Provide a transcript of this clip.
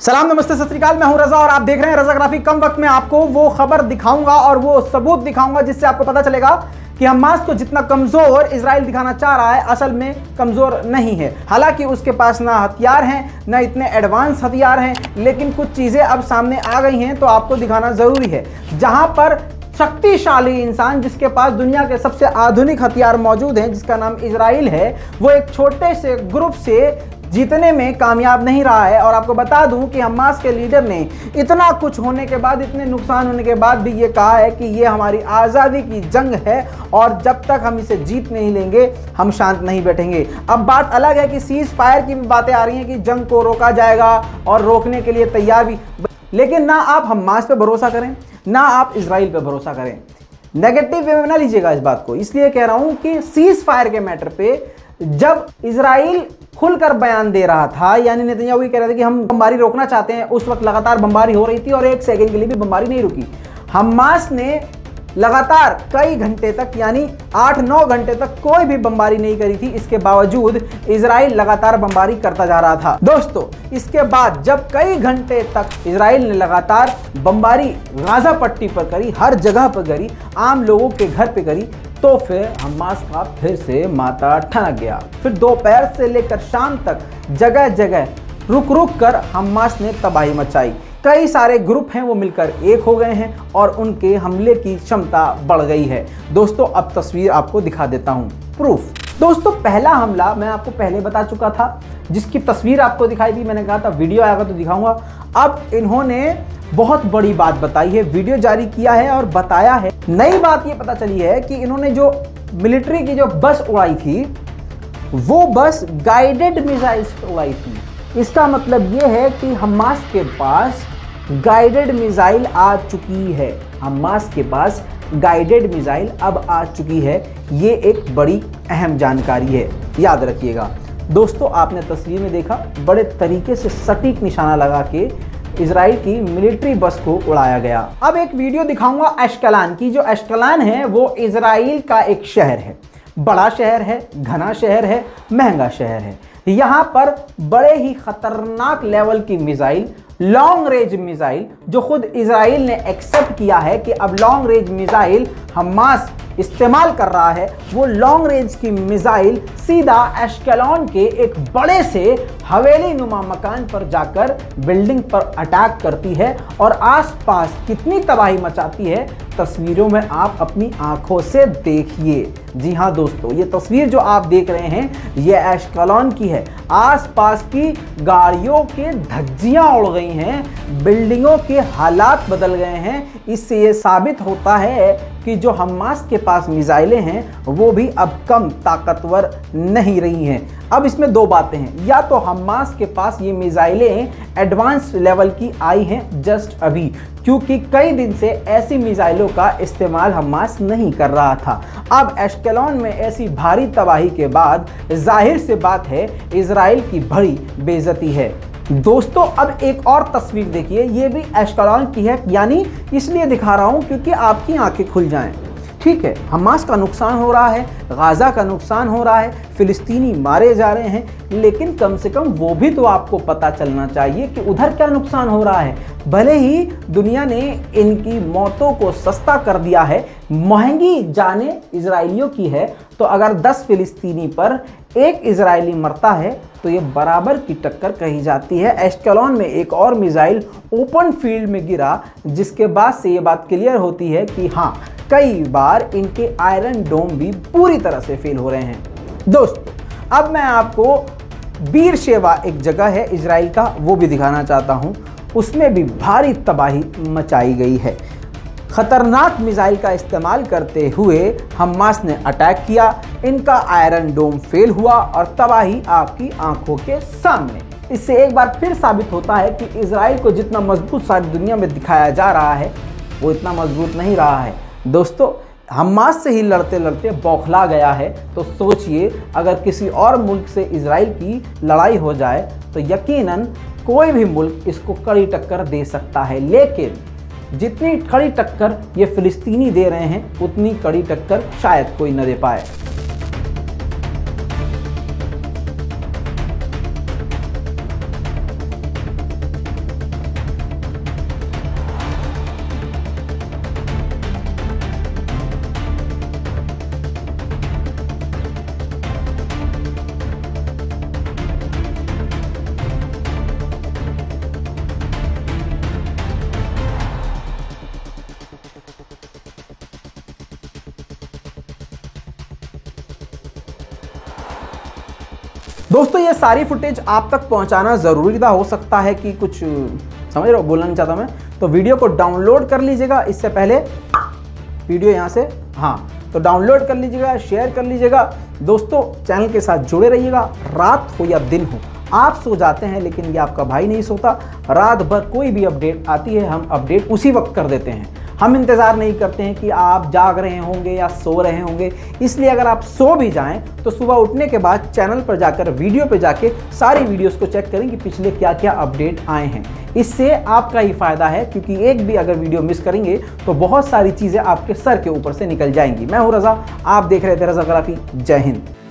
सलाम नमस्ते सत श्री अकाल, मैं हूं रजा और आप देख रहे हैं रजा ग्राफी। कम वक्त में आपको वो खबर दिखाऊंगा और वो सबूत दिखाऊंगा जिससे आपको पता चलेगा कि हमास को जितना कमज़ोर इजराइल दिखाना चाह रहा है असल में कमज़ोर नहीं है। हालांकि उसके पास ना हथियार हैं ना इतने एडवांस हथियार हैं, लेकिन कुछ चीज़ें अब सामने आ गई हैं तो आपको दिखाना ज़रूरी है। जहाँ पर शक्तिशाली इंसान जिसके पास दुनिया के सबसे आधुनिक हथियार मौजूद हैं जिसका नाम इजराइल है, वो एक छोटे से ग्रुप से जीतने में कामयाब नहीं रहा है। और आपको बता दूं कि हमास के लीडर ने इतना कुछ होने के बाद, इतने नुकसान होने के बाद भी ये कहा है कि ये हमारी आज़ादी की जंग है और जब तक हम इसे जीत नहीं लेंगे हम शांत नहीं बैठेंगे। अब बात अलग है कि सीज फायर की भी बातें आ रही हैं कि जंग को रोका जाएगा और रोकने के लिए तैयार भी, लेकिन ना आप हमास पर भरोसा करें ना आप इजराइल पर भरोसा करें। नेगेटिव वे में ना लीजिएगा इस बात को, इसलिए कह रहा हूँ कि सीज फायर के मैटर पे जब इजराइल खुलकर बयान दे रहा था, यानी नेतन्याहू कह रहे थे कि हम बमबारी रोकना चाहते हैं, उस वक्त लगातार बमबारी हो रही थी और एक सेकंड के लिए भी बमबारी नहीं रुकी। हमास ने लगातार कई घंटे तक, यानी 8-9 घंटे तक कोई भी बमबारी नहीं करी थी। इसके बावजूद इजराइल लगातार बमबारी करता जा रहा था। दोस्तों, इसके बाद जब कई घंटे तक इजराइल ने लगातार बमबारी गाजा पट्टी पर करी, हर जगह पर करी, आम लोगों के घर पर करी, तो फिर हमास का फिर से माथा ठनक गया। फिर दोपहर से लेकर शाम तक जगह जगह रुक रुक कर हमास ने तबाही मचाई। कई सारे ग्रुप हैं वो मिलकर एक हो गए हैं और उनके हमले की क्षमता बढ़ गई है। दोस्तों, अब तस्वीर आपको दिखा देता हूँ, प्रूफ। दोस्तों, पहला हमला मैं आपको पहले बता चुका था जिसकी तस्वीर आपको दिखाई थी, मैंने कहा था वीडियो आएगा तो दिखाऊंगा। अब इन्होंने बहुत बड़ी बात बताई है, वीडियो जारी किया है और बताया है। नई बात ये पता चली है कि इन्होंने जो मिलिट्री की जो बस उड़ाई थी वो बस गाइडेड मिसाइल से उड़ाई थी। इसका मतलब ये है कि हमास के पास गाइडेड मिसाइल आ चुकी है। हमास के पास गाइडेड मिसाइल अब आ चुकी है। ये एक बड़ी अहम जानकारी है, याद रखिएगा। दोस्तों, आपने तस्वीर में देखा बड़े तरीके से सटीक निशाना लगा के इजराइल की मिलिट्री बस को उड़ाया गया। अब एक वीडियो दिखाऊंगा एश्केलॉन की। जो एश्केलॉन है वो इजराइल का एक शहर है, बड़ा शहर है, घना शहर है, महंगा शहर है। यहाँ पर बड़े ही खतरनाक लेवल की मिसाइल, लॉन्ग रेंज मिसाइल, जो खुद इजराइल ने एक्सेप्ट किया है कि अब लॉन्ग रेंज मिसाइल हमास इस्तेमाल कर रहा है, वो लॉन्ग रेंज की मिसाइल सीधा एश्केलॉन के एक बड़े से हवेली नुमा मकान पर जाकर बिल्डिंग पर अटैक करती है और आसपास कितनी तबाही मचाती है तस्वीरों में आप अपनी आंखों से देखिए। जी हाँ दोस्तों, ये तस्वीर जो आप देख रहे हैं ये एश्केलॉन की है। आसपास की गाड़ियों के धज्जियाँ उड़ गई हैं, बिल्डिंगों के हालात बदल गए हैं। इससे ये साबित होता है कि जो हमास के पास मिसाइलें हैं वो भी अब कम ताकतवर नहीं रही हैं। अब इसमें दो बातें हैं, या तो हमास के पास ये मिसाइलें एडवांस लेवल की आई हैं जस्ट अभी, क्योंकि कई दिन से ऐसी मिसाइलों का इस्तेमाल हमास नहीं कर रहा था। अब एश्केलॉन में ऐसी भारी तबाही के बाद जाहिर सी बात है इजराइल की बड़ी बेइज्जती है। दोस्तों, अब एक और तस्वीर देखिए, ये भी एश्केलॉन की है, यानी इसलिए दिखा रहा हूँ क्योंकि आपकी आंखें खुल जाएं। ठीक है, हमास का नुकसान हो रहा है, गाज़ा का नुकसान हो रहा है, फ़िलिस्तीनी मारे जा रहे हैं, लेकिन कम से कम वो भी तो आपको पता चलना चाहिए कि उधर क्या नुकसान हो रहा है। भले ही दुनिया ने इनकी मौतों को सस्ता कर दिया है, महंगी जाने इजरायलियों की है, तो अगर 10 फ़िलिस्तीनी पर एक इजरायली मरता है तो ये बराबर की टक्कर कही जाती है। एश्केलॉन में एक और मिसाइल ओपन फील्ड में गिरा, जिसके बाद से ये बात क्लियर होती है कि हाँ, कई बार इनके आयरन डोम भी पूरी तरह से फेल हो रहे हैं। दोस्तों, अब मैं आपको बीर शेवा एक जगह है इजराइल का, वो भी दिखाना चाहता हूँ। उसमें भी भारी तबाही मचाई गई है। खतरनाक मिसाइल का इस्तेमाल करते हुए हमास ने अटैक किया, इनका आयरन डोम फेल हुआ और तबाही आपकी आंखों के सामने। इससे एक बार फिर साबित होता है कि इजराइल को जितना मजबूत सारी दुनिया में दिखाया जा रहा है वो इतना मजबूत नहीं रहा है। दोस्तों, हमास से ही लड़ते लड़ते बौखला गया है, तो सोचिए अगर किसी और मुल्क से इजराइल की लड़ाई हो जाए तो यकीनन कोई भी मुल्क इसको कड़ी टक्कर दे सकता है। लेकिन जितनी कड़ी टक्कर ये फिलिस्तीनी दे रहे हैं उतनी कड़ी टक्कर शायद कोई न दे पाए। दोस्तों ये सारी फुटेज आप तक पहुंचाना ज़रूरी था, हो सकता है कि कुछ समझ रहे हो, बोलना नहीं चाहता मैं, तो वीडियो को डाउनलोड कर लीजिएगा। इससे पहले वीडियो यहाँ से, हाँ तो डाउनलोड कर लीजिएगा, शेयर कर लीजिएगा। दोस्तों चैनल के साथ जुड़े रहिएगा। रात हो या दिन हो, आप सो जाते हैं लेकिन ये आपका भाई नहीं सोता। रात भर कोई भी अपडेट आती है हम अपडेट उसी वक्त कर देते हैं, हम इंतज़ार नहीं करते हैं कि आप जाग रहे होंगे या सो रहे होंगे। इसलिए अगर आप सो भी जाएं तो सुबह उठने के बाद चैनल पर जाकर वीडियो पर जाके सारी वीडियोस को चेक करें कि पिछले क्या क्या अपडेट आए हैं। इससे आपका ही फ़ायदा है, क्योंकि एक भी अगर वीडियो मिस करेंगे तो बहुत सारी चीज़ें आपके सर के ऊपर से निकल जाएंगी। मैं हूं रज़ा, आप देख रहे थे रज़ा ग्राफी। जय हिंद।